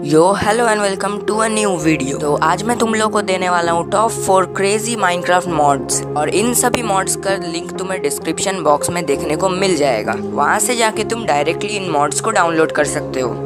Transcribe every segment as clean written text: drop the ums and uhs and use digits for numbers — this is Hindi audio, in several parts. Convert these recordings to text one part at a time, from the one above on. Yo hello and welcome to a new video. तो आज मैं तुम लोगों को देने वाला हूँ टॉप 4 क्रेजी माइनक्राफ्ट मॉड्स, और इन सभी मॉड्स का लिंक तुम्हें डिस्क्रिप्शन बॉक्स में देखने को मिल जाएगा। वहाँ से जाके तुम डायरेक्टली इन मॉड्स को डाउनलोड कर सकते हो।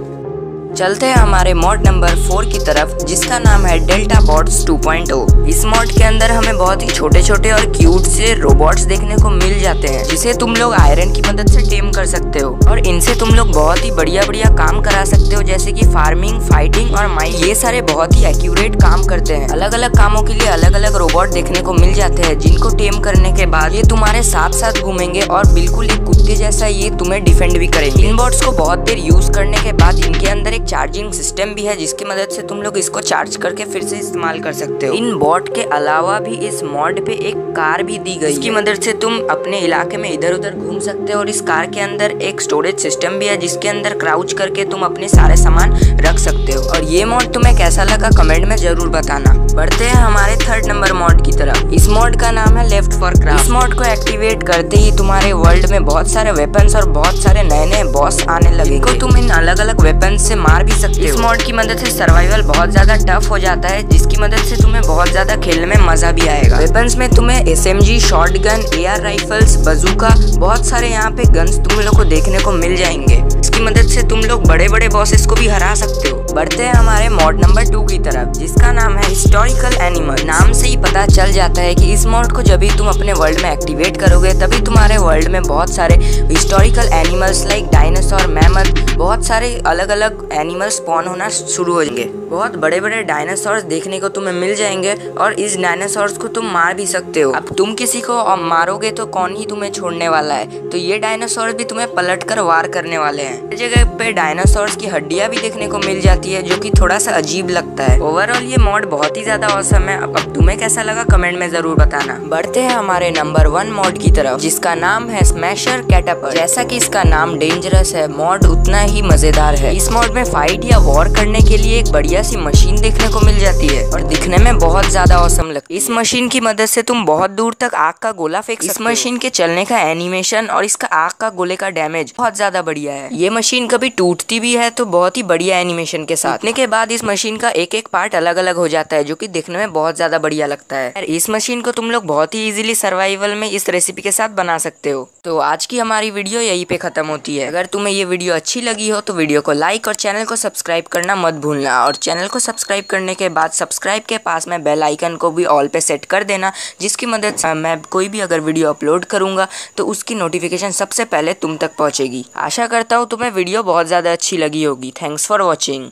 चलते हैं हमारे मॉड नंबर 4 की तरफ, जिसका नाम है डेल्टा बॉट्स 2.0। इस मॉड के अंदर हमें बहुत ही छोटे छोटे और क्यूट से रोबोट्स देखने को मिल जाते हैं, जिसे तुम लोग आयरन की मदद से टेम कर सकते हो, और इनसे तुम लोग बहुत ही बढ़िया काम करा सकते हो, जैसे कि फार्मिंग, फाइटिंग और माइनिंग। ये सारे बहुत ही एक्यूरेट काम करते हैं। अलग अलग कामों के लिए अलग अलग रोबोट देखने को मिल जाते हैं, जिनको टेम करने के बाद ये तुम्हारे साथ घूमेंगे और बिल्कुल एक कुत्ते जैसा ये तुम्हें डिफेंड भी करेंगे। इन बॉट्स को बहुत देर यूज करने के बाद इनके अंदर एक चार्जिंग सिस्टम भी है, जिसकी मदद से तुम लोग इसको चार्ज करके फिर से इस्तेमाल कर सकते हो। इन बॉट के अलावा भी इस मॉड पे एक कार भी दी गई, इसकी मदद से तुम अपने इलाके में इधर उधर घूम सकते हो। और इस कार के अंदर एक स्टोरेज सिस्टम भी है, जिसके अंदर क्राउच करके तुम अपने सारे सामान रख सकते हो। और ये मॉड तुम्हें कैसा लगा कमेंट में जरूर बताना। बढ़ते हैं हमारे 3rd नंबर मॉड की तरफ। इस मॉड का नाम है लेफ्ट फॉर क्राफ्ट। इस मॉड को एक्टिवेट करते ही तुम्हारे वर्ल्ड में बहुत सारे वेपन्स और बहुत सारे नए नए बॉस आने लगे, को तुम इन अलग अलग वेपन्स से मार भी सकते हो। इस मॉड की मदद से सर्वाइवल बहुत ज्यादा टफ हो जाता है, जिसकी मदद से तुम्हें बहुत ज्यादा खेलने में मजा भी आएगा। वेपन्स में तुम्हें SMG, shotgun, AR rifles, bazooka, बहुत सारे यहाँ पे गन्स तुम लोग को देखने को मिल जाएंगे। इसकी मदद से तुम लोग बड़े बड़े बॉसेस को भी हरा सकते हो। बढ़ते हैं हमारे मॉड नंबर 2 की तरफ, जिसका नाम है हिस्टोरिकल एनिमल। नाम से ही पता चल जाता है कि इस मॉड को जब भी तुम अपने वर्ल्ड में एक्टिवेट करोगे, तभी तुम्हारे वर्ल्ड में बहुत सारे historical animals like dinosaur, mammoth, बहुत सारे अलग अलग एनिमल स्पॉन होना शुरू हो जाएंगे। बहुत बड़े बड़े डायनासोर्स देखने को तुम्हें मिल जाएंगे, और इस डायनासोर्स को तुम मार भी सकते हो। अब तुम किसी को मारोगे तो कौन ही तुम्हें छोड़ने वाला है, तो ये डायनासोर भी तुम्हें पलटकर वार करने वाले हैं। इस जगह पे डायनासोर्स की हड्डियां भी देखने को मिल जाती है, जो कि थोड़ा सा अजीब लगता है। ओवरऑल ये मॉड बहुत ही ज्यादा औसम है। अब तुम्हें कैसा लगा कमेंट में जरूर बताना। बढ़ते हैं हमारे नंबर 1 मॉड की तरफ, जिसका नाम है स्मैशर कैटापल्ट। जैसा कि इसका नाम डेंजरस है, मॉड उतना ही मजेदार है। इस मॉड में फाइट या वॉर करने के लिए एक बढ़िया सी मशीन देखने को मिल जाती है, और दिखने में बहुत ज्यादा औसम लगती है। इस मशीन की मदद से तुम बहुत दूर तक आग का गोला फेंक सकते हो। इस मशीन के चलने का एनिमेशन और इसका आग का गोले का डैमेज बहुत ज्यादा बढ़िया है। ये मशीन कभी टूटती भी है, तो बहुत ही बढ़िया एनिमेशन के साथ। टूटने के बाद इस मशीन का एक एक पार्ट अलग अलग हो जाता है, जो की दिखने में बहुत ज्यादा बढ़िया लगता है। इस मशीन को तुम लोग बहुत ही इजिली सर्वाइवल में इस रेसिपी के साथ बना सकते हो। तो आज की हमारी वीडियो यही पे खत्म होती है। अगर तुम्हें ये वीडियो अच्छी लगी हो तो वीडियो को लाइक और चैनल को सब्सक्राइब करना मत भूलना। और चैनल को सब्सक्राइब करने के बाद सब्सक्राइब के पास में बेल आइकन को भी ऑल पे सेट कर देना, जिसकी मदद से मैं कोई भी अगर वीडियो अपलोड करूँगा तो उसकी नोटिफिकेशन सबसे पहले तुम तक पहुँचेगी। आशा करता हूँ तुम्हें वीडियो बहुत ज़्यादा अच्छी लगी होगी। Thanks for watching.